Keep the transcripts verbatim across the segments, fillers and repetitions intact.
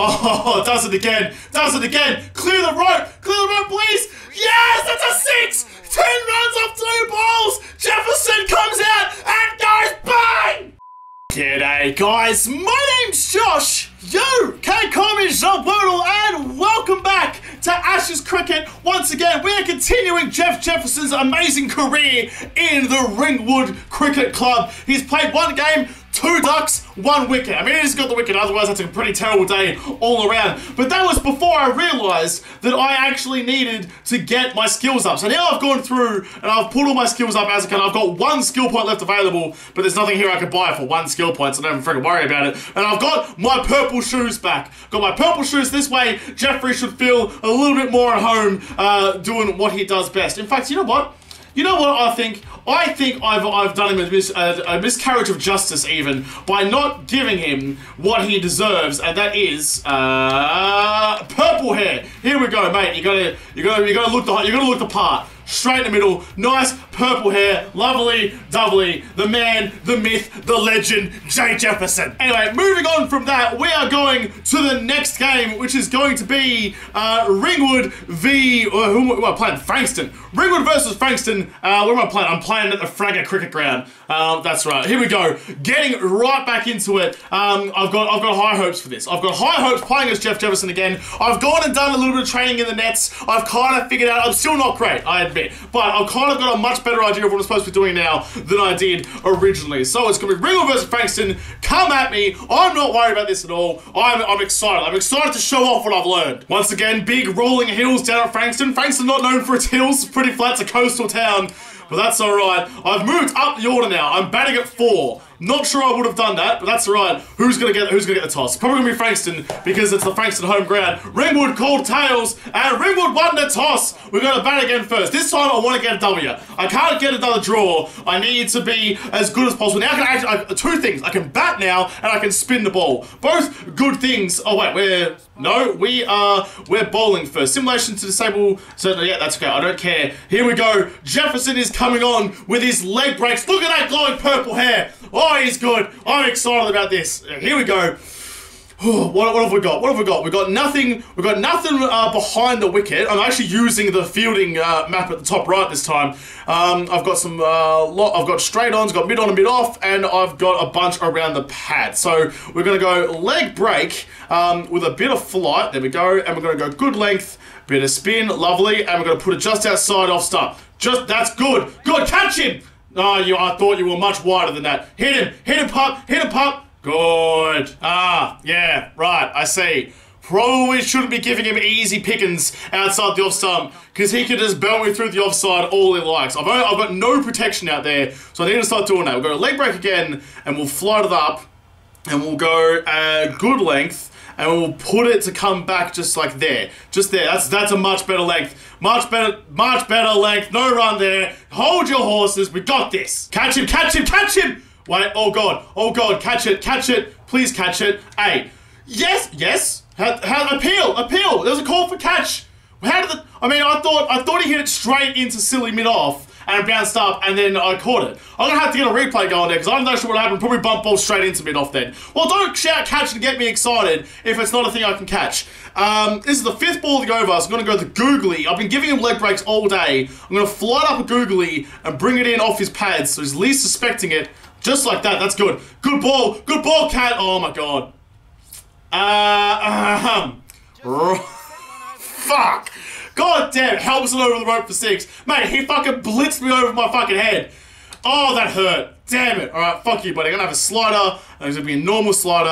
Oh, does it again. Does it again. Clear the rope. Clear the rope, please. Yes, that's a six. Ten runs off two balls. Jefferson comes out and goes bang. G'day, guys. My name's Josh. You can call me JaWoodle, and welcome back to Ashes Cricket. Once again, we are continuing Jeff Jefferson's amazing career in the Ringwood Cricket Club. He's played one game, two ducks, one wicket. I mean, he's got the wicket, otherwise that's a pretty terrible day all around. But that was before I realised that I actually needed to get my skills up. So now I've gone through and I've pulled all my skills up as I can. I've got one skill point left available, but there's nothing here I could buy for one skill point, so don't freaking worry about it. And I've got my purple shoes back. Got my purple shoes this way. Jeffrey should feel a little bit more at home uh, doing what he does best. In fact, you know what? You know what I think? I think I've, I've done him a, mis a, a miscarriage of justice even by not giving him what he deserves, and that is uh, purple hair. Here we go, mate. You gotta you gotta you gotta look the you gotta look the part. Straight in the middle, nice purple hair, lovely, doubly, the man, the myth, the legend, J Jefferson. Anyway, moving on from that, we are going to the next game, which is going to be uh, Ringwood v. Uh, who am I playing? Frankston. Ringwood versus Frankston. Uh, what am I playing? I'm playing at the Fraga Cricket Ground. Uh, that's right. Here we go. Getting right back into it. Um, I've got I've got high hopes for this. I've got high hopes playing as Jeff Jefferson again. I've gone and done a little bit of training in the nets. I've kind of figured out. I'm still not great, I admit. But I've kind of got a much better idea of what I'm supposed to be doing now than I did originally. So it's going to be Ringwood versus Frankston. Come at me. I'm not worried about this at all. I'm, I'm excited. I'm excited to show off what I've learned. Once again, big rolling hills down at Frankston. Frankston not known for its hills. Pretty flat. It's a coastal town. But that's alright. I've moved up the order now. I'm batting at four. Not sure I would have done that, but that's alright. Who's gonna get who's gonna get the toss? Probably gonna be Frankston, because it's the Frankston home ground. Ringwood called tails, and Ringwood won the toss. We're gonna bat again first. This time I wanna get a W. I can't get another draw. I need to be as good as possible. Now I can actually I, two things. I can bat now and I can spin the ball. Both good things. Oh wait, we're no, we are we're bowling first. Simulation to disable. So yeah, that's okay. I don't care. Here we go. Jefferson is coming on with his leg breaks. Look at that glowing purple hair. Oh, he's good. I'm excited about this. Here we go. What, what have we got? What have we got? We've got nothing. We've got nothing uh, behind the wicket. I'm actually using the fielding uh, map at the top right this time. Um, I've got some. Uh, lot, I've got straight ons, got mid on and mid off, and I've got a bunch around the pad. So we're gonna go leg break um, with a bit of flight. There we go, and we're gonna go good length, bit of spin, lovely, and we're gonna put it just outside off stump. Just that's good. Good, catch him. Oh, you, I thought you were much wider than that. Hit him, hit him, pup, hit him, pup. Good. Ah, yeah, right, I see. Probably shouldn't be giving him easy pickings outside the off stump, because he can just belt me through the offside all he likes. I've, only, I've got no protection out there, so I need to start doing that. We'll go to leg break again, and we'll float it up, and we'll go a good length, and we'll put it to come back just like there. Just there. That's that's a much better length. Much better, much better length. No run there. Hold your horses. We got this. Catch him, catch him, catch him. Wait, oh God, oh God, catch it, catch it. Please catch it. Hey, yes, yes. How, how, appeal, appeal. There was a call for catch. How did the, I mean, I thought, I thought he hit it straight into silly mid-off, and it bounced up, and then I caught it. I'm gonna have to get a replay going there, because I'm not sure what happened. Probably bump ball straight into mid off then. Well, don't shout catch and get me excited if it's not a thing I can catch. Um, this is the fifth ball to go over, so I'm gonna go the googly. I've been giving him leg breaks all day. I'm gonna fly up a googly and bring it in off his pads, so he's least suspecting it. Just like that, that's good. Good ball, good ball, cat. Oh my God. Uh, um, fuck. God damn, helps it over the rope for six. Mate, he fucking blitzed me over my fucking head. Oh, that hurt. Damn it. All right, fuck you, buddy. I'm going to have a slider. There's going to be a normal slider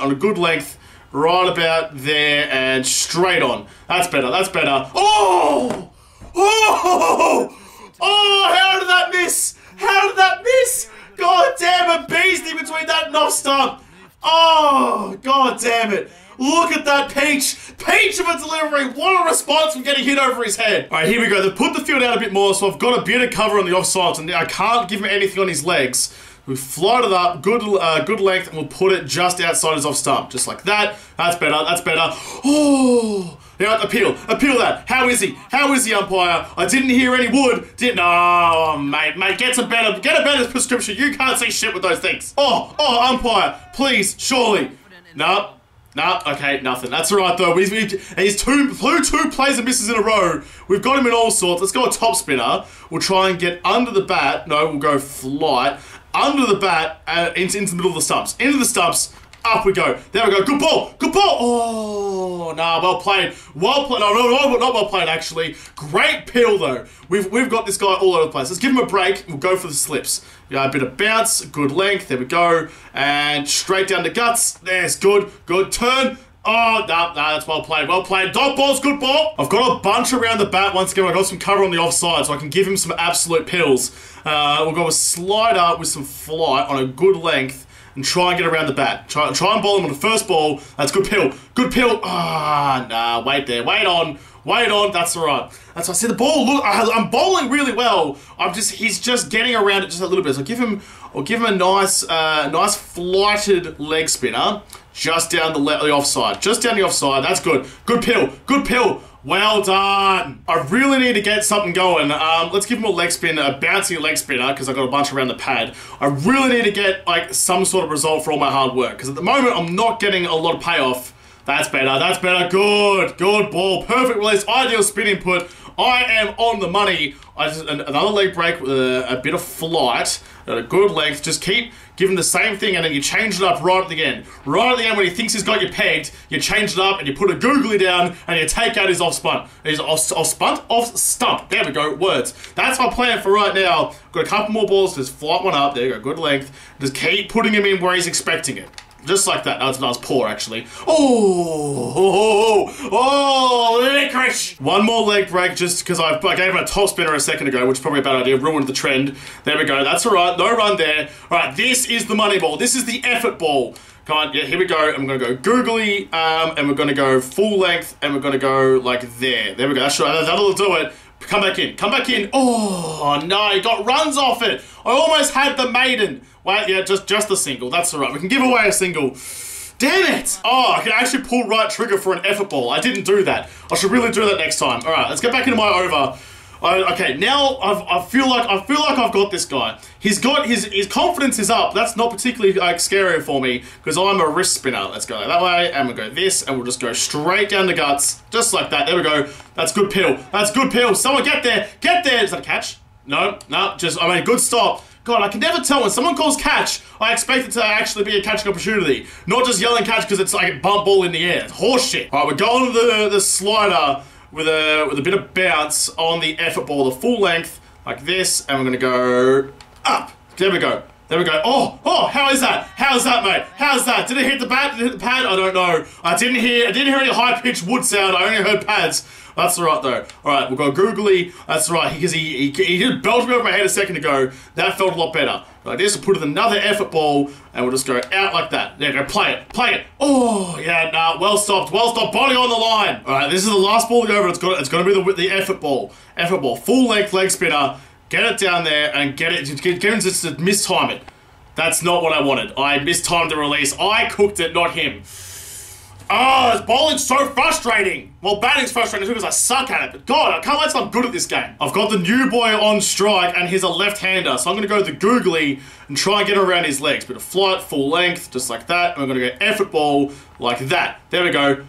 um, on a good length. Right about there and straight on. That's better. That's better. Oh! Oh! Oh, how did that miss? How did that miss? God damn it, Beasley between that and off stump. Oh, God damn it. Look at that peach! Peach of a delivery! What a response from getting hit over his head! Alright, here we go. They put the field out a bit more, so I've got a bit of cover on the offsides, and I can't give him anything on his legs. We float it up, good uh, good length, and we'll put it just outside his off stump. Just like that. That's better, that's better. Oh! Now, appeal, appeal that. How is he? How is the umpire? I didn't hear any wood. Didn't. Oh, mate, mate, get a better, get a better prescription. You can't see shit with those things. Oh, oh, umpire, please, surely. No. Nope. Nah, okay, nothing. That's all right, though. He's, he's two, flew two plays and misses in a row. We've got him in all sorts. Let's go a top spinner. We'll try and get under the bat. No, we'll go flight. Under the bat, uh, into, into the middle of the stumps. Into the stumps. Up we go. There we go. Good ball. Good ball. Oh, nah, well played. Well played. No, no, no, not well played, actually. Great peel, though. We've, we've got this guy all over the place. Let's give him a break. We'll go for the slips. Yeah, a bit of bounce. Good length. There we go. And straight down the guts. There's good. Good turn. Oh, nah, nah, that's well played. Well played. Dog balls. Good ball. I've got a bunch around the bat. Once again, I got some cover on the offside, so I can give him some absolute pills. Uh, we'll go a slider with some flight on a good length. And try and get around the bat. Try, try and bowl him on the first ball. That's good pill. Good pill. Ah, oh, nah, wait there. Wait on. Wait on. That's all right. That's why I see the ball. Look, I, I'm bowling really well. I'm just, he's just getting around it just a little bit. So I'll give him, I'll give him a nice, uh, nice flighted leg spinner. Just down the, le the offside. Just down the offside. That's good. Good pill. Good pill. Well done. I really need to get something going. Um, let's give him a leg spin, a bouncy leg spinner, because I've got a bunch around the pad. I really need to get like some sort of result for all my hard work, because at the moment I'm not getting a lot of payoff. That's better, that's better. Good, good ball. Perfect release, ideal spin input. I am on the money. I just, another leg break with a, a bit of flight, at a good length. Just keep giving the same thing, and then you change it up right at the end. Right at the end, when he thinks he's got you pegged, you change it up and you put a googly down and you take out his off spun. His off, off spun? Off stump. There we go. Words. That's my plan for right now. Got a couple more balls. Just flight one up. There you go. Good length. Just keep putting him in where he's expecting it. Just like that. That was poor, actually. Oh, oh, oh, oh, licorice. One more leg break just because I gave him a top spinner a second ago, which is probably a bad idea. Ruined the trend. There we go. That's all right. No run there. All right, this is the money ball. This is the effort ball. Come on. Yeah, here we go. I'm going to go googly, um, and we're going to go full length, and we're going to go like there. There we go. That's right. That'll do it. Come back in. Come back in. Oh, no. He got runs off it. I almost had the maiden. Well, yeah, just, just the single. That's all right. We can give away a single. Damn it. Oh, I can actually pull right trigger for an effort ball. I didn't do that. I should really do that next time. All right, let's get back into my over. I, okay, now I've, I feel like I feel like I've got this guy. He's got his his confidence is up. That's not particularly like scary for me because I'm a wrist spinner. Let's go that way, and we'll go this, and we'll just go straight down the guts, just like that. There we go. That's good peel. That's good peel. Someone get there. Get there. Is that a catch? No, no. Just I mean, good stop. God, I can never tell when someone calls catch. I expect it to actually be a catching opportunity, not just yelling catch because it's like a bump ball in the air. It's horseshit. All right, we're going to the the slider. With a, with a bit of bounce on the effort ball, the full length, like this, and we're gonna go up. There we go, there we go. Oh, oh, how is that? How's that, mate? How's that? Did it hit the bat, did it hit the pad? I don't know. I didn't hear, I didn't hear any high-pitched wood sound, I only heard pads. That's all right, though. All right, we'll go googly. That's right, because he, he, he did belt me over my head a second ago. That felt a lot better. Like this, we'll put in another effort ball, and we'll just go out like that. There you go, play it, play it. Oh, yeah, nah, well stopped, well stopped, body on the line. All right, this is the last ball to go over. It's got, it's got to be the, the effort ball. Effort ball, full length leg spinner. Get it down there and get it, get, get him just to mistime it. That's not what I wanted. I mistimed the release. I cooked it, not him. Oh, this bowling's so frustrating. Well, batting's frustrating too because I suck at it, but God, I can't wait till I'm good at this game. I've got the new boy on strike and he's a left-hander, so I'm gonna go the googly and try and get around his legs. Bit of flight, full length, just like that. And I'm gonna go effort ball like that. There we go.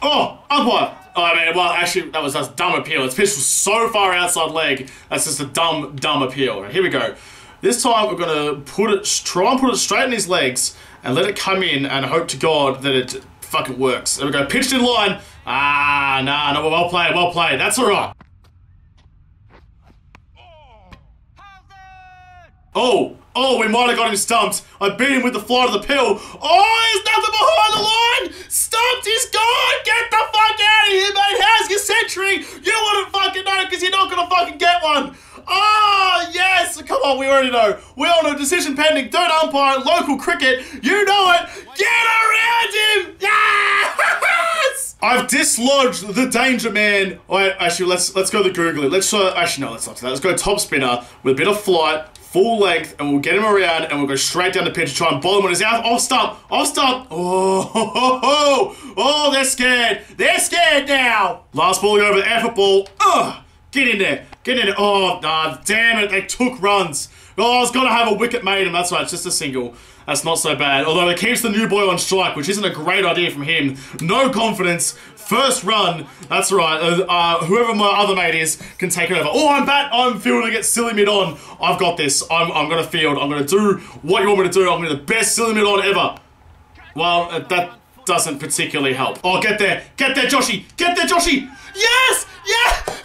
Oh, umpire. Oh, I mean, well, actually, that was that's dumb appeal. His pitch was so far outside leg. That's just a dumb, dumb appeal. Right, here we go. This time we're gonna put it, try and put it straight in his legs and let it come in and hope to God that it fucking works. There we go. Pitched in line. Ah, nah, no, well played, well played. That's all right. Oh, oh, we might have got him stumped. I beat him with the flight of the pill. Oh, there's nothing behind the line. Stumped is gone. Get the fuck out of here, mate. How's your century? You wouldn't fucking know because you're not going to fucking get one. Oh, yes. Come on, we already know. We all know decision pending. Don't umpire. Local cricket. You know it. Get around him. Yes! I've dislodged the danger man. Right, actually, let's let's go the googly. Let's uh, Actually, no, let's not do that. Let's go top spinner with a bit of flight. Full length, and we'll get him around, and we'll go straight down the pitch to try and bowl him on his out. Off stump, off stump. Oh, oh, oh, oh, they're scared. They're scared now. Last ball over the effort ball. Ugh, get in there, get in there. Oh, nah, damn it, they took runs. Oh, I was going to have a wicket made, and that's right, it's just a single. That's not so bad. Although it keeps the new boy on strike, which isn't a great idea from him. No confidence. First run. That's right. Uh, uh, whoever my other mate is can take it over. Oh, I'm bat. I'm fielding it. Silly mid on. I've got this. I'm, I'm going to field. I'm going to do what you want me to do. I'm going to be the best silly mid on ever. Well, uh, that doesn't particularly help. Oh, get there. Get there, Joshy. Get there, Joshy. Yes! Yes!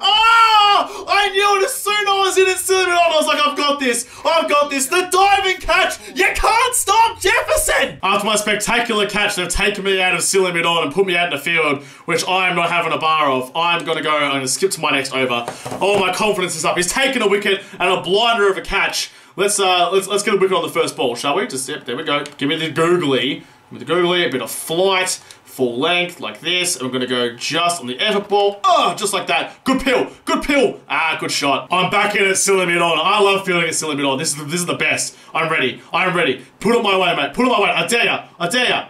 Oh! I knew it as soon as I was in it, silly mid on. I was like, I've got this. I've got this. The diving catch. You can't stop Jefferson. After my spectacular catch, they've taken me out of silly mid on and put me out in the field, which I am not having a bar of. I'm going to go and skip to my next over. Oh, my confidence is up. He's taken a wicket and a blinder of a catch. Let's uh, let's let's get a wicket on the first ball, shall we? Just yep, there we go. Give me the googly. With the googly, a bit of flight, full length, like this. And we're going to go just on the effort ball. Oh, just like that. Good pill. Good pill. Ah, good shot. I'm back in it, silly mid on. I love feeling it, silly mid on. This is, the, this is the best. I'm ready. I'm ready. Put it my way, mate. Put it my way. I dare ya. I dare ya.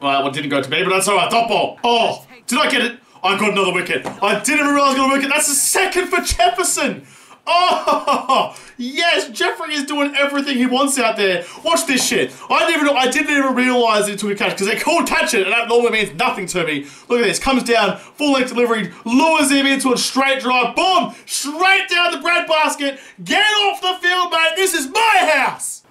Well, it didn't go to me, but that's all right. Top ball. Oh, did I get it? I got another wicket. I didn't realize I was going to wicket. That's the second for Jefferson. Oh, yes, Jeffrey is doing everything he wants out there. Watch this shit. I didn't even, I didn't even realise it took a catch, because they called catch it, and that normally means nothing to me. Look at this. Comes down, full-length delivery, lures him into a straight drive. Boom! Straight down the bread basket. Get off the field, mate. This is my house.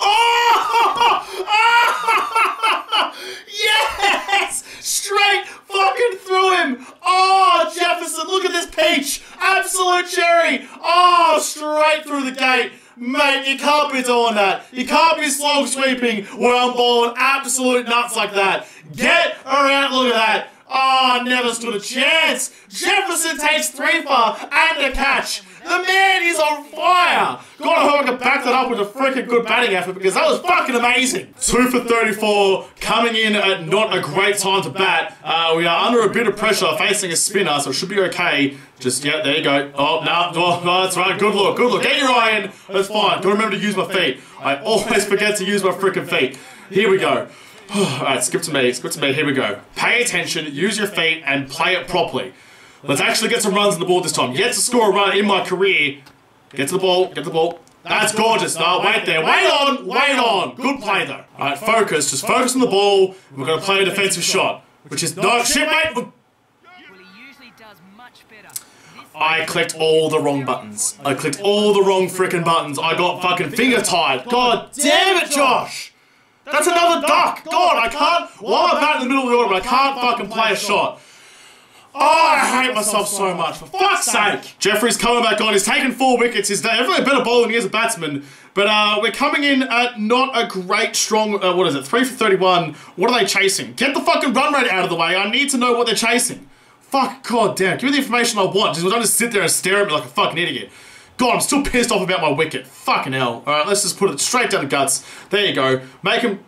Oh! Oh! Yes! Straight fucking through him. Oh, Jefferson, look at this peach. Absolute cherry. Oh, straight through the gate. Mate, you can't be doing that. You can't be slog sweeping where I'm balling absolute nuts like that. Get around. Look at that. Oh, never stood a chance. Jefferson takes three for and a catch. The man is on fire. God, I hope I can back that up with a freaking good batting effort, because that was fucking amazing. two for thirty-four, coming in at not a great time to bat. Uh, we are under a bit of pressure, facing a spinner, so it should be okay. Just, yeah, there you go. Oh, no, oh, no, that's right. Good look, good look. Get your eye in. That's fine. Gotta remember to use my feet. I always forget to use my freaking feet. Here we go. Alright, skip to me, skip to me, here we go. Pay attention, use your feet, and play it properly. Let's actually get some runs on the board this time. Yet to score a run in my career. Get to the ball, get to the ball. That's gorgeous. No, wait there. Wait on, wait on. Good play though. Alright, focus, just focus on the ball. We're going to play a defensive shot. Which is no shit, mate. I clicked all the wrong buttons. I clicked all the wrong frickin' buttons. I got fucking finger tied. God damn it, Josh. That's another duck! God, I can't... While I'm batting in the middle of the order, I can't fucking play a shot. Oh, I hate myself so much. For fuck's sake! Jeffrey's coming back on. He's taken four wickets. He's definitely a better bowler than he is a batsman. But uh, we're coming in at not a great strong... Uh, what is it? three for thirty-one. What are they chasing? Get the fucking run rate out of the way. I need to know what they're chasing. Fuck, god damn. Give me the information I want. Just don't just sit there and stare at me like a fucking idiot. God, I'm still pissed off about my wicket. Fucking hell. Alright, let's just put it straight down the guts. There you go. Make him...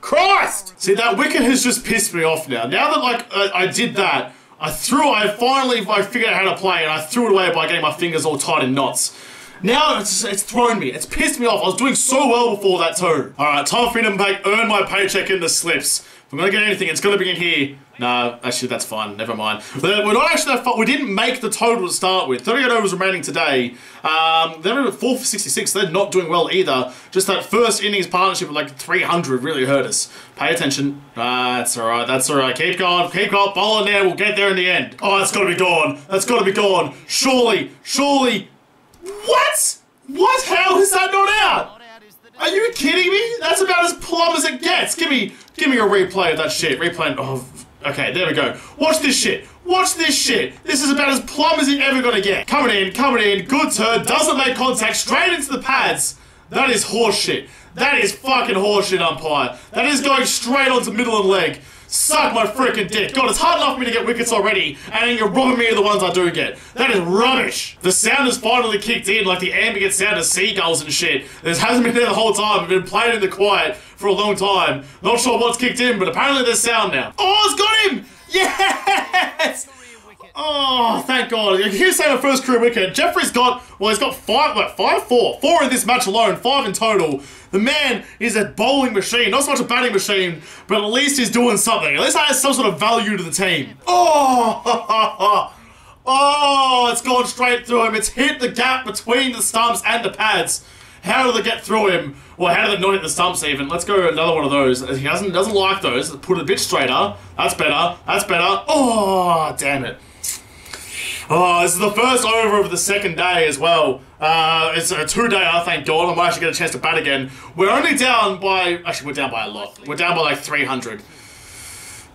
Christ! See, that wicket has just pissed me off now. Now that, like, uh, I did that, I threw... I finally I figured out how to play, and I threw it away by getting my fingers all tied in knots. Now it's, it's thrown me. It's pissed me off. I was doing so well before that, too. Alright, time for me to make, earn my paycheck in the slips. If I'm going to get anything, it's going to be in here. No, actually, that's fine. Never mind. We're not actually that far. We didn't make the total to start with. thirty-eight overs remaining today. Um, they're at four for sixty-six. They're not doing well either. Just that first innings partnership with like three hundred really hurt us. Pay attention. Uh, that's all right. That's all right. Keep going. Keep going. Ball in there. We'll get there in the end. Oh, that's got to be gone. That's got to be gone. Surely. Surely. What? What? How is that not out? Are you kidding me? That's about as plumb as it gets. Give me, give me a replay of that shit. Replay. Oh, okay, there we go. Watch this shit. Watch this shit. This is about as plumb as it ever gonna get. Coming in, coming in. Good turn. Doesn't make contact. Straight into the pads. That is horseshit. That is fucking horseshit, umpire. That is going straight onto middle and leg. Suck my freaking dick. God, it's hard enough for me to get wickets already, and then you're robbing me of the ones I do get. That is rubbish. The sound has finally kicked in, like the ambient sound of seagulls and shit. This hasn't been there the whole time. I've been playing in the quiet for a long time. Not sure what's kicked in, but apparently there's sound now. Oh, it's got him! Yes! Oh, thank God. Here's our first career wicket. Jeffrey's got, well, he's got five, what, five? Four. Four in this match alone, five in total. The man is a bowling machine, not so much a batting machine, but at least he's doing something. At least that has some sort of value to the team. Oh, ha, ha, ha. Oh, it's gone straight through him. It's hit the gap between the stumps and the pads. How did it get through him? Well, how did it not hit the stumps even? Let's go another one of those. He doesn't doesn't like those. Put it a bit straighter. That's better. That's better. Oh, damn it. Oh, this is the first over of the second day as well. Uh, it's a two-dayer, thank God. I might actually get a chance to bat again. We're only down by... Actually, we're down by a lot. We're down by like three hundred.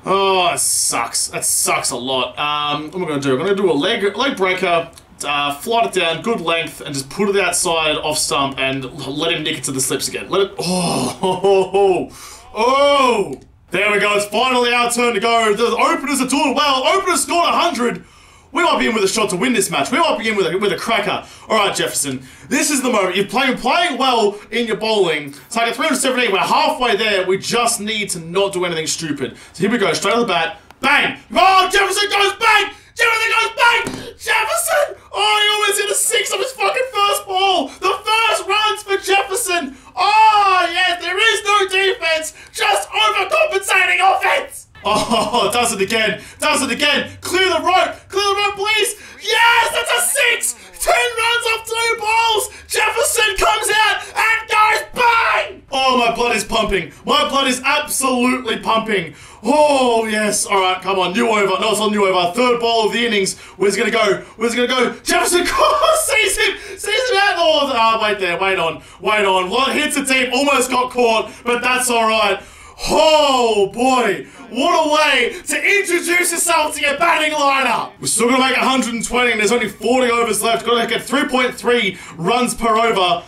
Oh, that sucks. That sucks a lot. Um, what am I going to do? I'm going to do a leg, leg breaker, uh, flight it down, good length, and just put it outside off stump and let him nick it to the slips again. Let it... Oh! Oh! Oh! Oh. There we go. It's finally our turn to go. The openers are doing well. Openers scored one hundred. We might be in with a shot to win this match. We might be in with a, with a cracker. All right, Jefferson. This is the moment. You're playing playing well in your bowling. Target three hundred seventeen. We're halfway there. We just need to not do anything stupid. So here we go. Straight on the bat. Bang! Oh, Jefferson goes bang! Jefferson goes bang! Jefferson! Oh, he almost hit a six on his fucking first ball. The first runs for Jefferson. Oh, yes. There is no defense. Just overcompensating offense. Oh, it does it again. Does it again. Clear the rope. Clear the rope, please. Yes, that's a six. Ten runs off two balls. Jefferson comes out and goes bang. Oh, my blood is pumping. My blood is absolutely pumping. Oh, yes. All right, come on. New over. No, it's not new over. Third ball of the innings. Where's it going to go? Where's it going to go? Jefferson sees him. Sees him out. Oh, oh, wait there. Wait on. Wait on. Well, hits the deep. Almost got caught, but that's all right. Oh, boy. What a way to introduce yourself to your batting lineup. We're still going to make one hundred twenty and there's only forty overs left. Got to get three point three runs per over.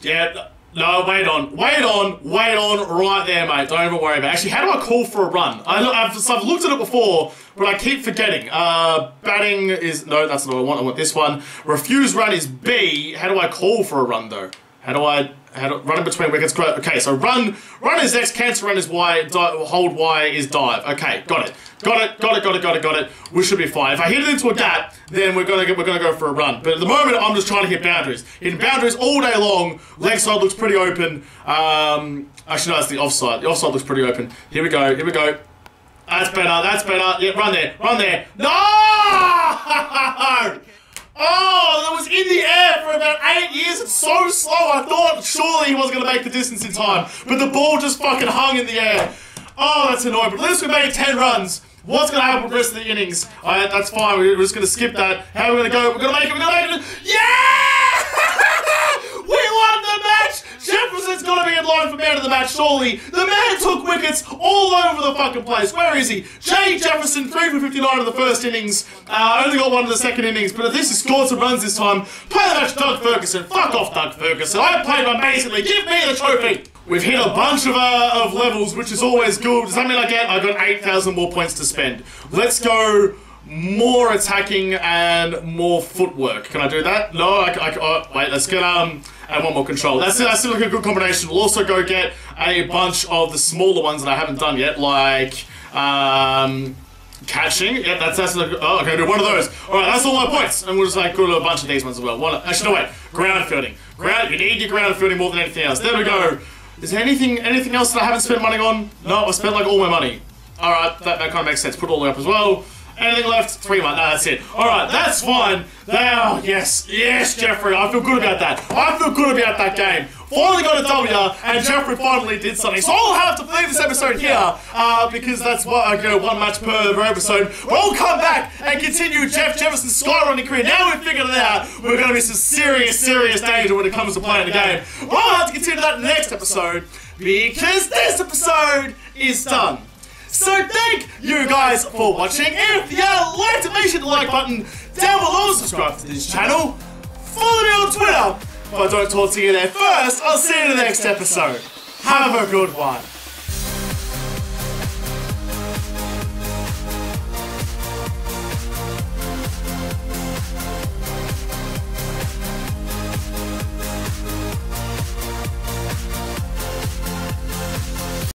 Yeah, no, wait on. Wait on. Wait on right there, mate. Don't even worry about it. Actually, how do I call for a run? I, I've, I've looked at it before, but I keep forgetting. Uh, batting is... No, that's not what I want. I want this one. Refuse run is B. How do I call for a run, though? How do I... How to run in between wickets. Okay, so run, run is X, cancel run is Y, di hold Y is dive. Okay, got it, got it, got it, got it, got it, got it. We should be fine. If I hit it into a gap, then we're gonna we're gonna go for a run. But at the moment, I'm just trying to hit boundaries. Hitting boundaries all day long. Leg side looks pretty open. Um, actually, no, it's the offside. The offside looks pretty open. Here we go. Here we go. That's better. That's better. Yeah, run there. Run there. No! Oh, that was in the air for about eight years. It's so slow. I thought surely he wasn't going to make the distance in time. But the ball just fucking hung in the air. Oh, that's annoying. But at least we made ten runs. What's going to happen with the rest of the innings? All right, that's fine. We're just going to skip that. How are we going to go? We're going to make it. We're going to make it. Yeah! We won the match. Jefferson's got to be in line for man of the match, surely. The man took wickets all over the fucking place. Where is he? Jay Jefferson, three for fifty-nine in the first innings. Uh, only got one in the second innings, but at least he scored some runs this time. Play the match, Doug Ferguson. Fuck off, Doug Ferguson. I played amazingly. Give me the trophy. We've hit a bunch of uh, of levels, which is always good. Does that mean I get? I got eight thousand more points to spend. Let's go more attacking and more footwork. Can I do that? No, I, I, oh, wait, let's get... um. And one more control. That's, that's still like a good combination. We'll also go get a bunch of the smaller ones that I haven't done yet, like um, catching. Yeah, that's that's. Like, oh, okay, do one of those. All right, that's all my points, and we'll just like go to a bunch of these ones as well. One, actually, no wait, ground fielding. Ground. You need your ground fielding more than anything else. There we go. Is there anything anything else that I haven't spent money on? No, I spent like all my money. All right, that, that kind of makes sense. Put it all up as well. Anything left? Three months. No, that's it. All right, that's fine. Now, yes, yes, Jeffrey. I feel good about that. I feel good about that game. Finally got a W, and Jeffrey finally did something. So I'll have to leave this episode here uh, because that's what I go one match per episode. We'll come back and continue Jeff Jefferson's skyrocketing career. Now we've figured it out. We're going to be some serious, serious danger when it comes to playing the game. But I'll have to consider that next episode because this episode is done. So thank you guys for watching. If you liked it, make sure to like button down below, subscribe to this channel, follow me on Twitter. If I don't talk to you there first, I'll see you in the next episode. Have a good one.